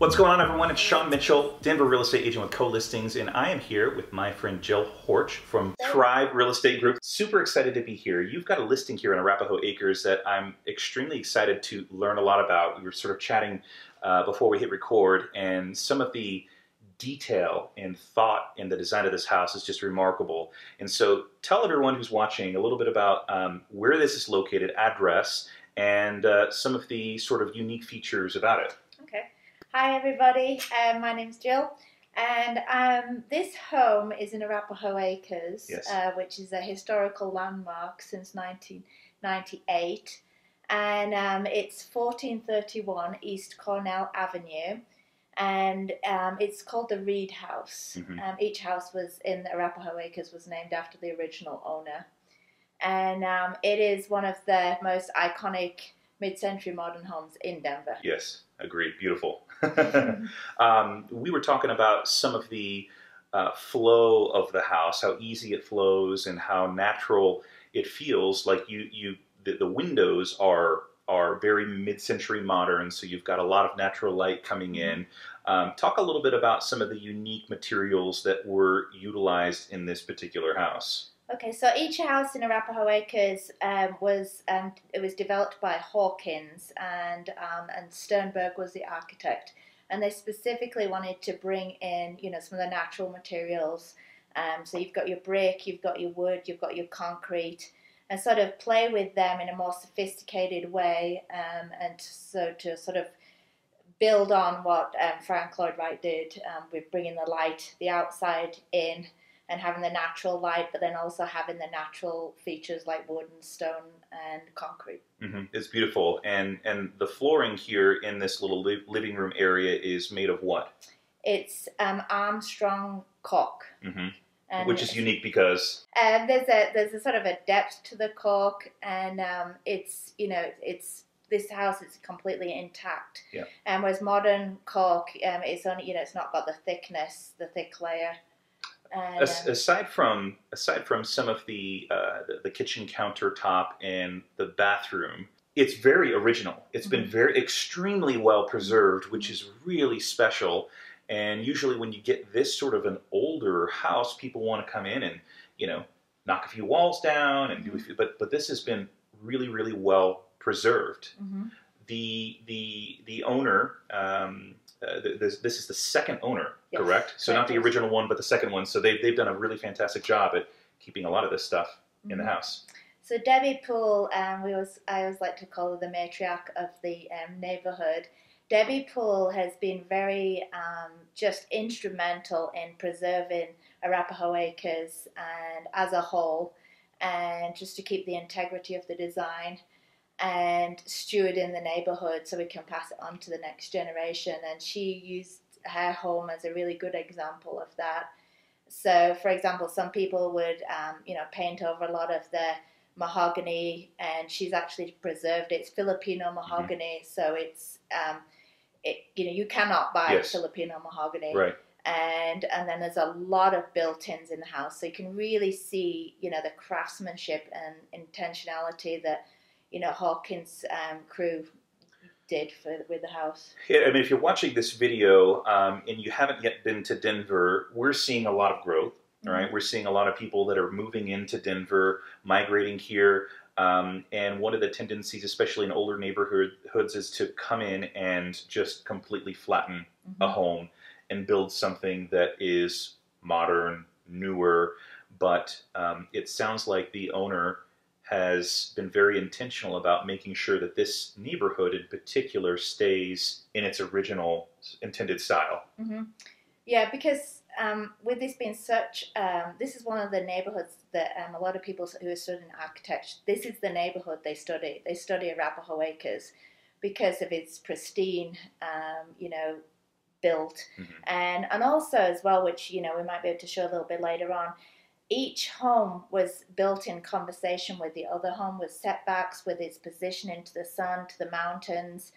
What's going on, everyone? It's Sean Mitchell, Denver real estate agent with Co-Listings, and I am here with my friend Jill Horch from Thrive Real Estate Group. Super excited to be here. You've got a listing here in Arapahoe Acres that I'm extremely excited to learn a lot about. We were sort of chatting before we hit record, and some of the detail and thought in the design of this house is just remarkable. And so tell everyone who's watching a little bit about where this is located, address, and some of the sort of unique features about it. Okay. Hi everybody, my name's Jill, and this home is in Arapahoe Acres, yes. Which is a historical landmark since 1998, and it's 1431 East Cornell Avenue, and it's called the Reed House. Mm-hmm. Each house was in Arapahoe Acres was named after the original owner, and it is one of the most iconic mid-century modern homes in Denver. Yes. Agreed. Beautiful. We were talking about some of the flow of the house, how easy it flows and how natural it feels. Like the windows are very mid-century modern, so you've got a lot of natural light coming in. Talk a little bit about some of the unique materials that were utilized in this particular house. Okay, so each house in Arapahoe Acres was developed by Hawkins, and Sternberg was the architect, and they specifically wanted to bring in, you know, some of the natural materials. So you've got your brick, you've got your wood, you've got your concrete, and sort of play with them in a more sophisticated way, and so to sort of build on what Frank Lloyd Wright did with bringing the light, the outside in, and having the natural light, but then also having the natural features like wood and stone and concrete. Mm-hmm. It's beautiful. And the flooring here in this little living room area is made of what? It's Armstrong cork. Mm-hmm. Which is unique because? There's a sort of a depth to the cork, and it's, you know, it's this house is completely intact. Yeah. And whereas modern cork, it's only, you know, it's not got the thickness, the thick layer. Aside from some of the kitchen countertop and the bathroom, it's very original. It's mm-hmm. been extremely well preserved, which is really special. And usually when you get this sort of an older house, people want to come in and, you know, knock a few walls down and mm-hmm. do a few, but this has been really, really well preserved. Mm-hmm. The owner, this is the second owner, yes. correct? So not the original one, but the second one. So they've done a really fantastic job at keeping a lot of this stuff mm-hmm. in the house. So Debbie Poole, I always like to call her the matriarch of the neighborhood. Debbie Poole has been very just instrumental in preserving Arapahoe Acres and as a whole, and just to keep the integrity of the design and steward in the neighborhood so we can pass it on to the next generation. And she used her home as a really good example of that. So for example, some people would you know, paint over a lot of the mahogany, and she's actually preserved it. It's Filipino mahogany, mm-hmm. so it's you know, you cannot buy yes. Filipino mahogany, right? And then there's a lot of built-ins in the house, so you can really see, you know, the craftsmanship and intentionality that, you know, Hawkins crew did with the house. Yeah, I mean, if you're watching this video and you haven't yet been to Denver, we're seeing a lot of growth, mm-hmm. right? We're seeing a lot of people that are moving into Denver, migrating here, and one of the tendencies, especially in older neighborhoods, is to come in and just completely flatten mm-hmm. a home and build something that is modern, newer, but it sounds like the owner has been very intentional about making sure that this neighborhood in particular stays in its original intended style. Mm-hmm. Yeah, because with this being such, this is one of the neighborhoods that a lot of people who are studying architecture, this is the neighborhood they study. They study Arapahoe Acres because of its pristine, you know, built. Mm-hmm. And also as well, which, you know, we might be able to show a little bit later on, each home was built in conversation with the other home, with setbacks, with its position into the sun, to the mountains,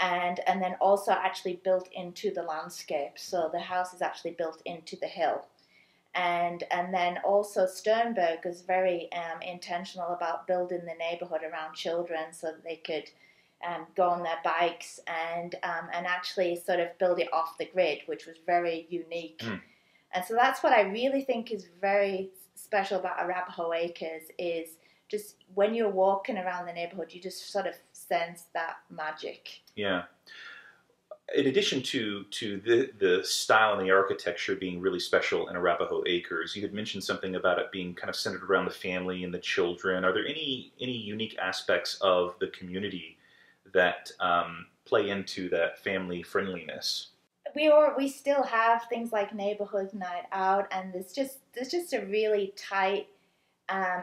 and then also actually built into the landscape. So the house is actually built into the hill. And then also Sternberg is very intentional about building the neighborhood around children so that they could go on their bikes and actually sort of build it off the grid, which was very unique. Mm. And so that's what I really think is very special about Arapahoe Acres, is just when you're walking around the neighborhood, you just sort of sense that magic. Yeah. In addition to the style and the architecture being really special in Arapahoe Acres, you had mentioned something about it being kind of centered around the family and the children. Are there any unique aspects of the community that play into that family friendliness? We still have things like neighborhood night out, and there's just a really tight,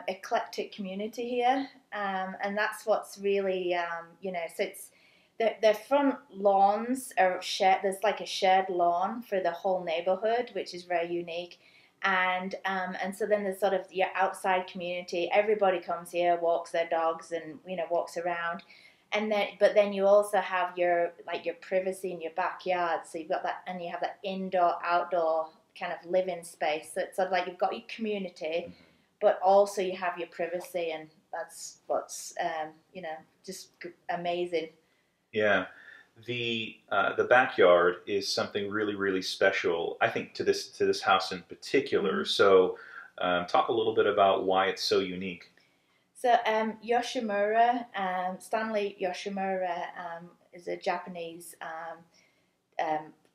eclectic community here, and that's what's really So it's the front lawns are shared. There's like a shared lawn for the whole neighborhood, which is very unique, and so then there's sort of your outside community. Everybody comes here, walks their dogs, and walks around. And then, but then you also have your privacy in your backyard. So you've got that, and you have that indoor, outdoor kind of living space. So it's sort of like you've got your community, but also you have your privacy, and that's what's just amazing. Yeah, the backyard is something really, really special, I think, to this house in particular. Mm-hmm. So, talk a little bit about why it's so unique. So Stanley Yoshimura is a Japanese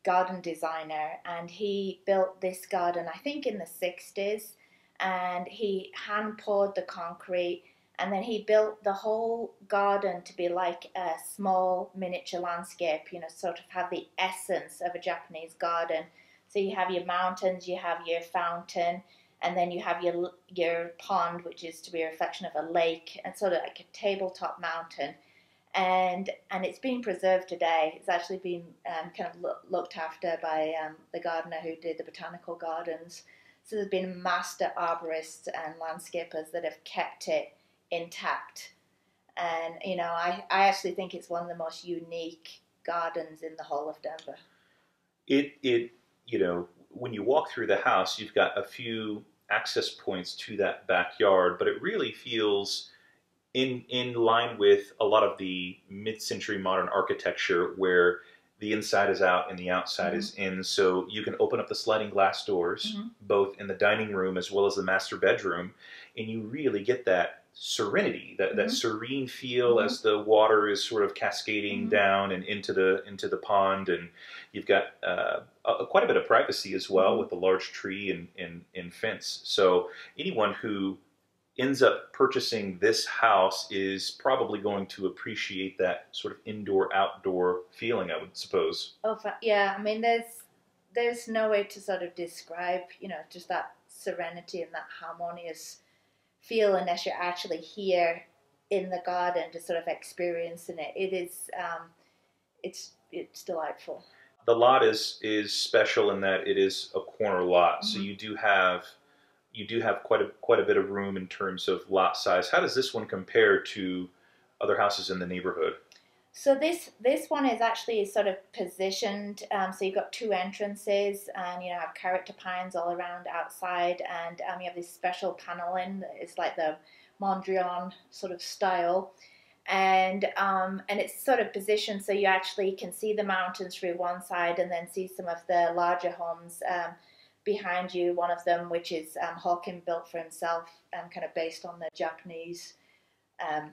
garden designer, and he built this garden, I think, in the 60s, and he hand-poured the concrete, and then he built the whole garden to be like a small miniature landscape, sort of have the essence of a Japanese garden. So you have your mountains, you have your fountain, and then you have your pond, which is to be a reflection of a lake, and sort of like a tabletop mountain. And it's being preserved today. It's actually been kind of looked after by the gardener who did the botanical gardens. So there's been master arborists and landscapers that have kept it intact. And, I actually think it's one of the most unique gardens in the whole of Denver. When you walk through the house, you've got a few access points to that backyard, but it really feels in line with a lot of the mid-century modern architecture where the inside is out and the outside mm-hmm. is in. So you can open up the sliding glass doors, mm-hmm. both in the dining room as well as the master bedroom, and you really get that serenity, that mm-hmm. serene feel mm-hmm. as the water is sort of cascading mm-hmm. down and into the pond, and you've got quite a bit of privacy as well mm-hmm. with the large tree and fence. So anyone who ends up purchasing this house is probably going to appreciate that sort of indoor-outdoor feeling, I would suppose. Oh, yeah. I mean, there's no way to sort of describe, just that serenity and that harmonious feel unless you're actually here in the garden, just sort of experiencing it. It is, it's delightful. The lot is special in that it is a corner lot, mm-hmm. so you do have quite a bit of room in terms of lot size. How does this one compare to other houses in the neighborhood? So this one is actually sort of positioned. So you've got two entrances, and have character pines all around outside, and you have this special paneling that is like the Mondrian sort of style, and it's sort of positioned so you actually can see the mountains through one side, and then see some of the larger homes behind you. One of them, which is Hawkins built for himself, kind of based on the Japanese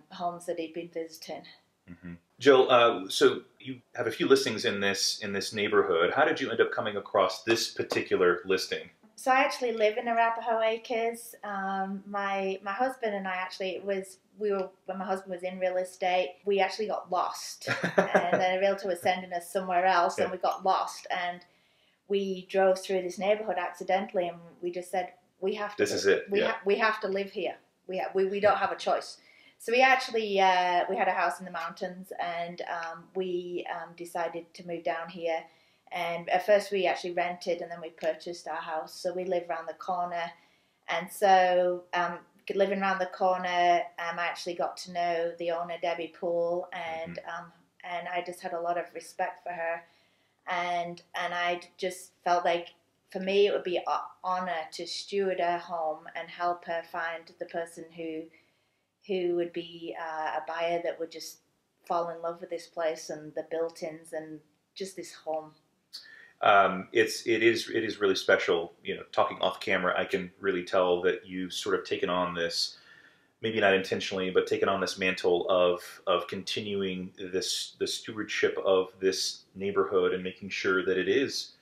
homes that he'd been visiting. Mm-hmm. Jill, so you have a few listings in this neighborhood. How did you end up coming across this particular listing? So I actually live in Arapahoe Acres. My husband and I when my husband was in real estate, we actually got lost, and then a realtor was sending us somewhere else, yeah. and we got lost, and we drove through this neighborhood accidentally, and we just said we have to live here. We don't have a choice. So we actually, we had a house in the mountains, and we decided to move down here. And at first we actually rented, and then we purchased our house. So we live around the corner. And so living around the corner, I actually got to know the owner, Debbie Poole, and mm-hmm. and I just had a lot of respect for her, and I just felt like for me it would be an honor to steward her home and help her find the person who would be a buyer that would just fall in love with this place and the built-ins and just this home. It is really special. You know, talking off camera, I can really tell that you've sort of taken on this, maybe not intentionally, but taken on this mantle of continuing the stewardship of this neighborhood and making sure that it is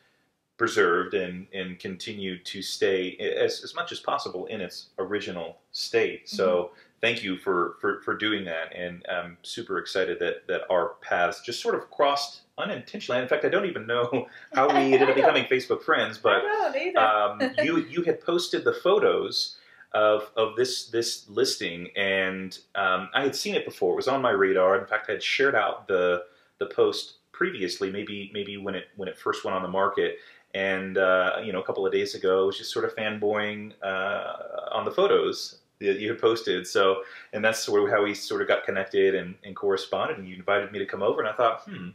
preserved and continue to stay as much as possible in its original state. So thank you for doing that, and I'm super excited that our paths just sort of crossed unintentionally. In fact, I don't even know how we ended up becoming Facebook friends, but you had posted the photos of this listing, and I had seen it before. It was on my radar. In fact, I had shared out the post previously, maybe when it first went on the market. And you know, a couple of days ago, I was just sort of fanboying on the photos that you had posted. So, and that's sort of how we sort of got connected and corresponded. And you invited me to come over, and I thought, I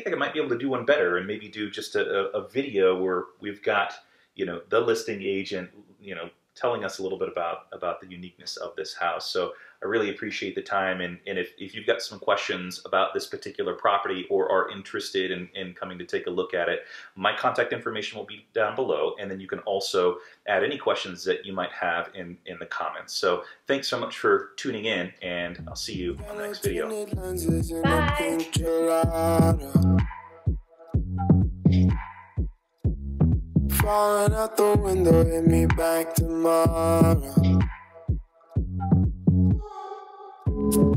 think I might be able to do one better and maybe do just a video where we've got, you know, the listing agent, you know, telling us a little bit about the uniqueness of this house. So I really appreciate the time. And if you've got some questions about this particular property or are interested in coming to take a look at it, my contact information will be down below. And then you can also add any questions that you might have in the comments. So thanks so much for tuning in, and I'll see you on the next video. Bye. Falling out the window, hit me back tomorrow. Will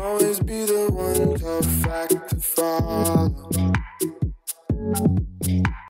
always be the one tough fact to follow.